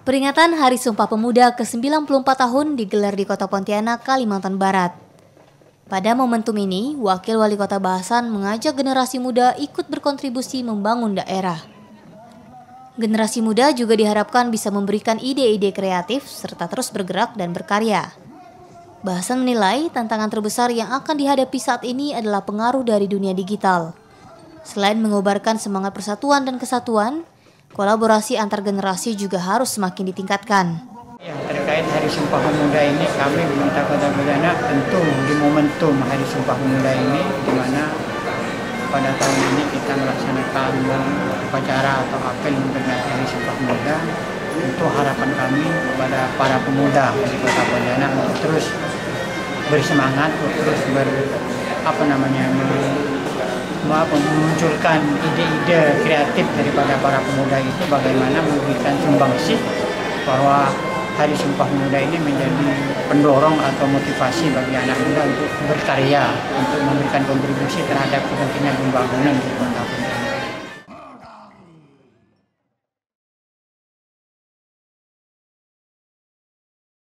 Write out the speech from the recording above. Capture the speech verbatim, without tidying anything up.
Peringatan Hari Sumpah Pemuda ke sembilan puluh empat tahun digelar di Kota Pontianak, Kalimantan Barat. Pada momentum ini, Wakil Wali Kota Bahasan mengajak generasi muda ikut berkontribusi membangun daerah. Generasi muda juga diharapkan bisa memberikan ide-ide kreatif serta terus bergerak dan berkarya. Bahasan menilai tantangan terbesar yang akan dihadapi saat ini adalah pengaruh dari dunia digital. Selain mengobarkan semangat persatuan dan kesatuan, kolaborasi antar generasi juga harus semakin ditingkatkan. Ya, terkait Hari Sumpah Pemuda ini, kami meminta Kota Pontianak tentu di momentum Hari Sumpah Pemuda ini, di mana pada tahun ini kita melaksanakan upacara atau apel memperingati Hari Sumpah Pemuda. Tentu harapan kami kepada para pemuda di Kota Pontianak untuk terus bersemangat, untuk terus ber apa namanya memunculkan ide-ide kreatif daripada para pemuda itu, bagaimana memberikan sumbangsih bahwa Hari Sumpah Pemuda ini menjadi pendorong atau motivasi bagi anak muda untuk berkarya, untuk memberikan kontribusi terhadap kepentingan pembangunan di Kota Pontianak.